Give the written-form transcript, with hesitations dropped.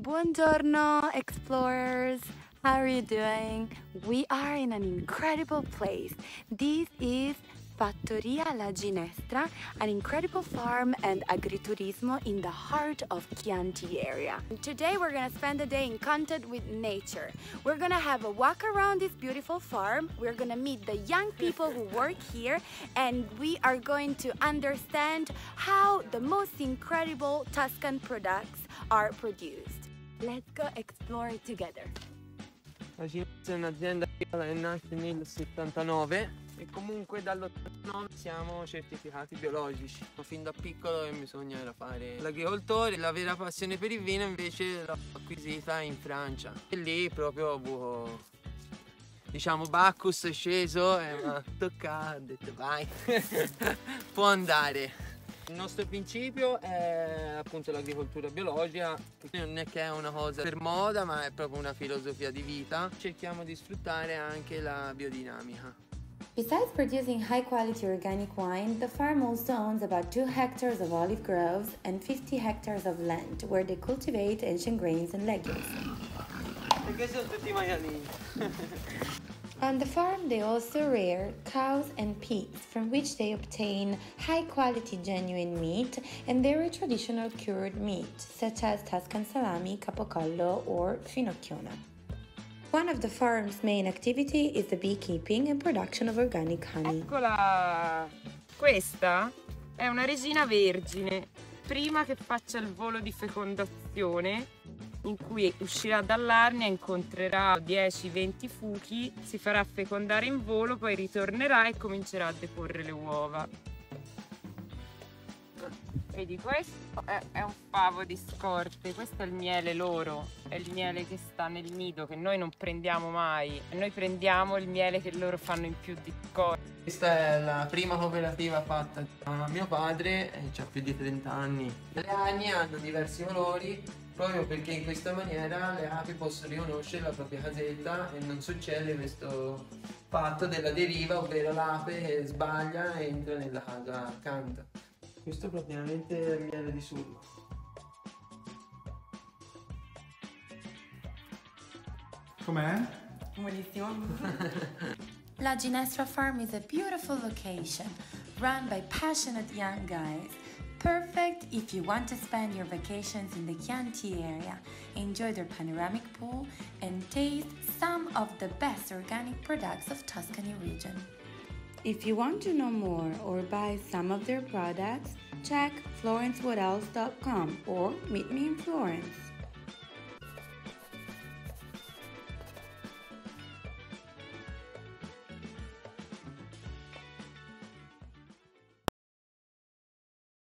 Buongiorno, explorers! How are you doing? We are in an incredible place. This is Fattoria La Ginestra, an incredible farm and agriturismo in the heart of Chianti area. Today we're gonna spend the day in contact with nature. We're gonna have a walk around this beautiful farm, we're gonna meet the young people who work here, and we are going to understand how the most incredible Tuscan products are produced. Let's go explore it together. La Cinessa è un'azienda che nasce nel 79 e comunque dall'89 siamo certificati biologici. Fin da piccolo mi sognava fare l'agricoltore, la vera passione per il vino invece l'ho acquisita in Francia. E lì proprio diciamo Bacchus è sceso e mi ha toccato, ho detto vai, può andare. Il nostro principio è appunto l'agricoltura biologica, non è che è una cosa per moda ma è proprio una filosofia di vita. Cerchiamo di sfruttare anche la biodinamica. Besides producing high-quality organic wine, the farm also owns about 2 hectares of olive groves and 50 hectares of land, where they cultivate ancient grains and legumes. On the farm they also rear cows and pigs, from which they obtain high-quality genuine meat and very traditional cured meat, such as Tuscan salami, capocollo or finocchiona. One of the farm's main activity is the beekeeping and production of organic honey. Eccola! Questa è una resina vergine, prima che faccia il volo di fecondazione, in cui uscirà dall'arnia, incontrerà 10-20 fuchi, si farà fecondare in volo, poi ritornerà e comincerà a deporre le uova. Vedi, questo è un favo di scorte, questo è il miele loro, è il miele che sta nel nido, che noi non prendiamo mai, noi prendiamo il miele che loro fanno in più di scorte. Questa è la prima cooperativa fatta da mio padre, ha più di 30 anni. Le agne hanno diversi colori, proprio perché in questa maniera le api possono riconoscere la propria casetta e non succede questo fatto della deriva, ovvero l'ape che sbaglia e entra nella casa accanto. Questo praticamente è il miele di sullo. Com'è? Buonissimo. La Ginestra Farm is a beautiful location, run by passionate young guys. Perfect if you want to spend your vacations in the Chianti area, enjoy their panoramic pool and taste some of the best organic products of Tuscany region. If you want to know more or buy some of their products, check FlorenceWhatElse.com or meet me in Florence.